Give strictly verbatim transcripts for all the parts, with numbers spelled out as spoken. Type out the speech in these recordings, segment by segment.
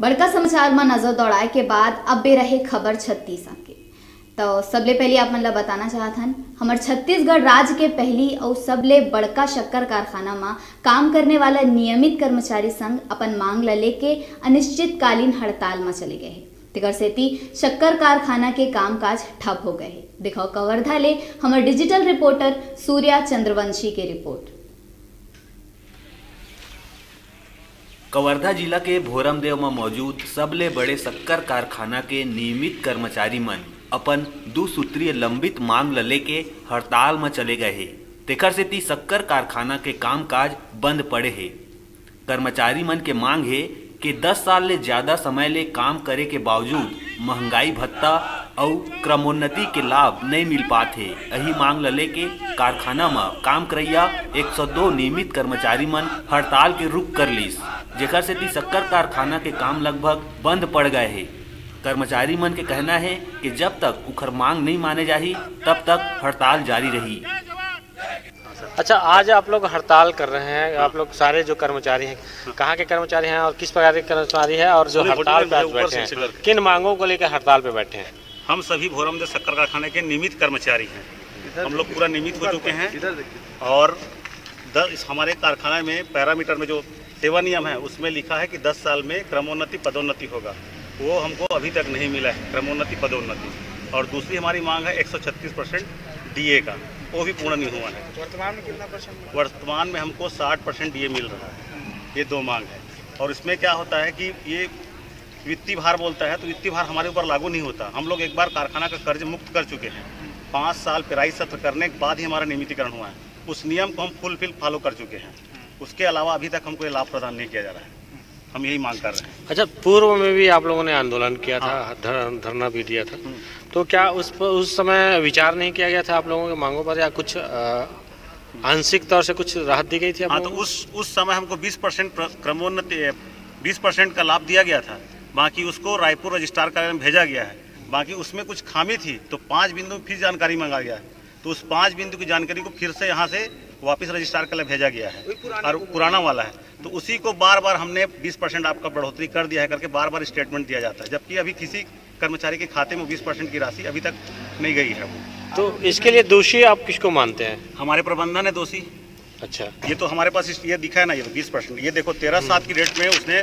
बड़का समाचार में नजर दौड़ाए के बाद अब बे रहे खबर छत्तीस के। तो सबले पहले आप मतलब बताना चाहथन हमर छत्तीसगढ़ राज्य के पहली और सबले बड़का शक्कर कारखाना में काम करने वाला नियमित कर्मचारी संघ अपन मांग ल लेके अनिश्चितकालीन हड़ताल में चले गए। तेकर सेती शक्कर कारखाना के कामकाज ठप हो गए। दिखाओ कवर्धा ले हमर डिजिटल रिपोर्टर सूर्य चंद्रवंशी के रिपोर्ट। कवर्धा जिला के भोरमदेव में मौजूद सबले बड़े शक्कर कारखाना के नियमित कर्मचारी मन अपन दो सूत्रीय लंबित मांग ल लेके हड़ताल में चले गए है। तेकर सेती शक्कर कारखाना के कामकाज बंद पड़े है। कर्मचारी मन के मांग है के दस साल ले ज़्यादा समय ले काम करे के बावजूद महंगाई भत्ता और क्रमोन्नति के लाभ नहीं मिल पाते। यही मांग ल लेके कारखाना में काम करैया एक सौ दो नियमित कर्मचारी मन हड़ताल के रुक कर लीस, जेकर सेती शक्कर कारखाना के काम लगभग बंद पड़ गए है। कर्मचारी मन के कहना है कि जब तक उखर मांग नहीं माने जाही तब तक हड़ताल जारी रही। अच्छा, आज आप लोग हड़ताल कर रहे हैं। आप लोग सारे जो कर्मचारी हैं, कहाँ के कर्मचारी हैं और किस प्रकार के कर्मचारी हैं और जो हड़ताल पे बैठे हैं, किन मांगों को लेकर हड़ताल पे बैठे हैं? हम सभी भोरमदेव शक्कर कारखाने के नियमित कर्मचारी हैं। हम लोग पूरा नियमित हो चुके हैं और दस हमारे कारखाने में पैरामीटर में जो सेवा नियम है उसमें लिखा है कि दस साल में क्रमोन्नति पदोन्नति होगा, वो हमको अभी तक नहीं मिला है, क्रमोन्नति पदोन्नति। और दूसरी हमारी मांग है एक सौ छत्तीस परसेंट डी ए का, वो भी पूर्ण नहीं हुआ है। वर्तमान में कितना परसेंट? वर्तमान में हमको साठ परसेंट डी ए मिल रहा है। ये दो मांग है। और इसमें क्या होता है कि ये वित्तीय भार बोलता है, तो वित्तीय भार हमारे ऊपर लागू नहीं होता। हम लोग एक बार कारखाना का कर्ज मुक्त कर चुके हैं। पाँच साल पेराई सत्र करने के बाद ही हमारा नियमितीकरण हुआ है। उस नियम को हम फुलफिल फॉलो कर चुके हैं। उसके अलावा अभी तक हमको ये लाभ प्रदान नहीं किया जा रहा है। हम यही मांग कर रहे हैं। अच्छा, पूर्व में भी आप लोगों ने आंदोलन किया था, धरना भी दिया था, तो क्या उस पर उस समय विचार नहीं किया गया था आप लोगों के मांगों पर, या कुछ आंशिक तौर से कुछ राहत दी गई थी? हाँ, तो उस उस समय हमको बीस परसेंट क्रमोन्नति बीस परसेंट का लाभ दिया गया था। बाकी उसको रायपुर रजिस्ट्रार कार्यालय में भेजा गया है। बाकी उसमें कुछ खामी थी तो पाँच बिंदु फिर जानकारी मंगा गया है, तो उस पाँच बिंदु की जानकारी को फिर से यहाँ से वापस रजिस्ट्रार के लिए भेजा गया है और पुराना वाला है, तो उसी को बार बार हमने बीस परसेंट आपका बढ़ोतरी कर दिया है करके बार बार स्टेटमेंट दिया जाता है, जबकि अभी किसी कर्मचारी के खाते में बीस परसेंट की राशि अभी तक नहीं गई है। तो इसके लिए दोषी आप किसको मानते हैं? हमारे प्रबंधन है दोषी। अच्छा, ये तो हमारे पास ये दिखा है ना, ये तो बीस परसेंट, ये देखो तेरह सात की डेट में उसने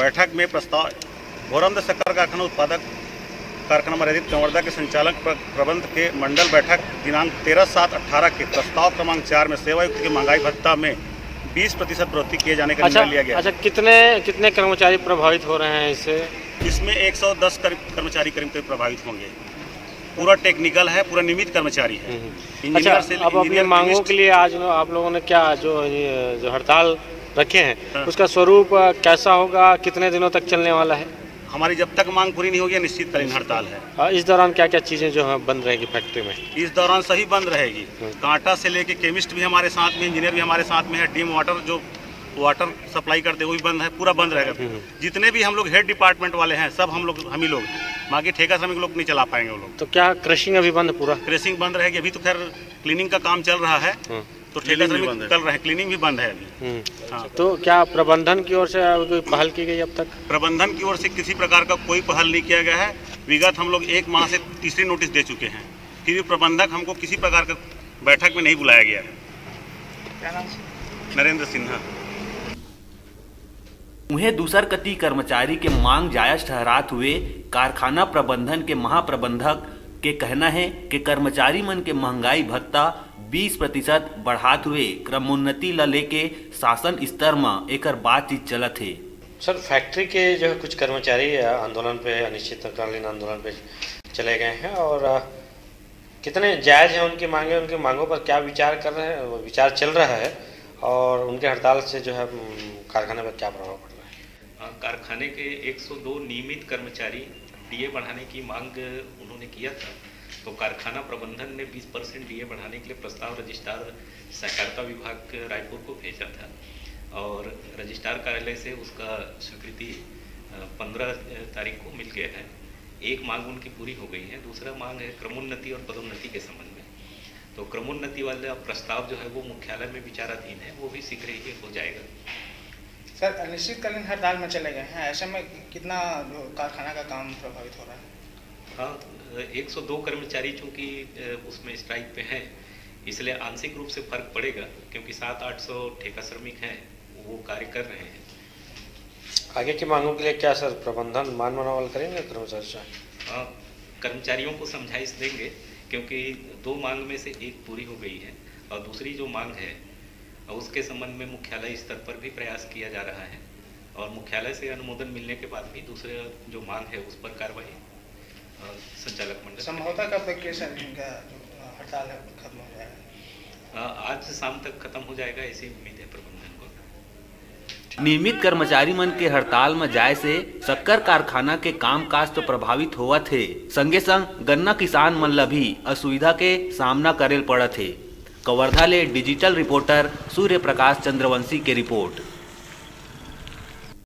बैठक में प्रस्ताव भोरमदेव शक्कर कारखाना उत्पादक कारखाना मर्यादित कवर्धा के संचालक प्रबंध के मंडल बैठक दिनांक तेरह सात अट्ठारह के प्रस्ताव क्रमांक चार में सेवायुक्त के महंगाई भत्ता में बीस प्रतिशत बढ़ोतरी किए जाने का निर्णय लिया गया। अच्छा, कितने कितने कर्मचारी प्रभावित हो रहे हैं इससे? इसमें एक सौ दस कर्मचारी करीब करीब प्रभावित होंगे। पूरा टेक्निकल है, पूरा नियमित कर्मचारी है। अच्छा, अब अपनी मांगों के लिए आज आप लोगों ने क्या जो जो हड़ताल रखे हैं उसका स्वरूप कैसा होगा, कितने दिनों तक चलने वाला है? हमारी जब तक मांग पूरी नहीं होगी अनिश्चितकालीन हड़ताल है। इस दौरान क्या क्या चीज़ें जो है बंद रहेगी फैक्ट्री में? इस दौरान सही बंद रहेगी। कांटा से लेके केमिस्ट भी हमारे साथ में, इंजीनियर भी हमारे साथ में है, डीम वाटर जो वाटर सप्लाई करते वो भी बंद है, पूरा बंद रहेगा। जितने भी हम लोग हेड डिपार्टमेंट वाले हैं सब हम लोग हम ही लोग, बाकी ठेका श्रमिक लोग नहीं चला पाएंगे वो लोग। तो क्या क्रशिंग अभी बंद? पूरा क्रशिंग बंद रहेगी। अभी तो खैर क्लीनिंग का काम चल रहा है तो ठेला श्रमिक चल रहे हैं, क्लीनिंग भी बंद है अभी। हाँ, तो क्या प्रबंधन की ओर से कोई पहल की गई अब तक? प्रबंधन की ओर से किसी प्रकार का कोई पहल नहीं किया गया है। विगत हम लोग एक माह से तीसरी नोटिस दे चुके हैं, फिर प्रबंधक हमको किसी प्रकार का बैठक में नहीं बुलाया गया है। नरेंद्र सिंह। उन्हें दूसर कती कर्मचारी के मांग जायज ठहरात हुए कारखाना प्रबंधन के महाप्रबंधक के कहना है कि कर्मचारी मन के महंगाई भत्ता बीस प्रतिशत बढ़ात हुए क्रमोन्नति ल लेके शासन स्तर में एकर बातचीत चलत है। सर, फैक्ट्री के जो है कुछ कर्मचारी आंदोलन पे, अनिश्चितकालीन आंदोलन पे चले गए हैं और कितने जायज हैं उनकी मांगे, उनकी मांगों पर क्या विचार कर रहे हैं, विचार चल रहा है और उनके हड़ताल से जो है कारखाने पर क्या प्रभाव पड़ रहा है? कारखाने के एक सौ दो नियमित कर्मचारी डी ए बढ़ाने की मांग उन्होंने किया था, तो कारखाना प्रबंधन ने बीस परसेंट डी ए बढ़ाने के लिए प्रस्ताव रजिस्ट्रार सहकारिता विभाग रायपुर को भेजा था और रजिस्ट्रार कार्यालय से उसका स्वीकृति पंद्रह तारीख को मिल गया है। एक मांग उनकी पूरी हो गई है। दूसरा मांग है क्रमोन्नति और पदोन्नति के संबंध में, तो क्रमोन्नति वाला प्रस्ताव जो है वो मुख्यालय में विचाराधीन है, वो भी शीघ्र ही हो जाएगा। सर अनिश्चितकालीन हड़ताल में चले गए हैं, ऐसे में कितना कारखाना का काम प्रभावित हो रहा है? हाँ, एक सौ दो कर्मचारी चूंकि उसमें स्ट्राइक पे हैं, इसलिए आंशिक रूप से फर्क पड़ेगा क्योंकि सात आठ सौ ठेका श्रमिक हैं वो कार्य कर रहे हैं। आगे की मांगों के लिए क्या सर प्रबंधन मान मनोबल करेंगे कर्मचारियों कर्मचारियों को समझाइश देंगे क्योंकि दो मांग में से एक पूरी हो गई है और दूसरी जो मांग है उसके संबंध में मुख्यालय स्तर पर भी प्रयास किया जा रहा है और मुख्यालय से अनुमोदन मिलने के बाद भी दूसरे जो मांग है उस पर कार्रवाई संचालक मंडल समझौता का एप्लीकेशन का जो हड़ताल है खत्म हो जाएगा, आज से शाम तक खत्म हो जाएगा, ऐसी उम्मीद है प्रबंधन को। नियमित कर्मचारी मन के हड़ताल में जाए से शक्कर कारखाना के कामकाज तो प्रभावित हुआ थे, संगे संग गन्ना किसान मन ला भी असुविधा के सामना करे पड़े थे। कवर्धा ले डिजिटल रिपोर्टर सूर्य प्रकाश चंद्रवंशी के रिपोर्ट।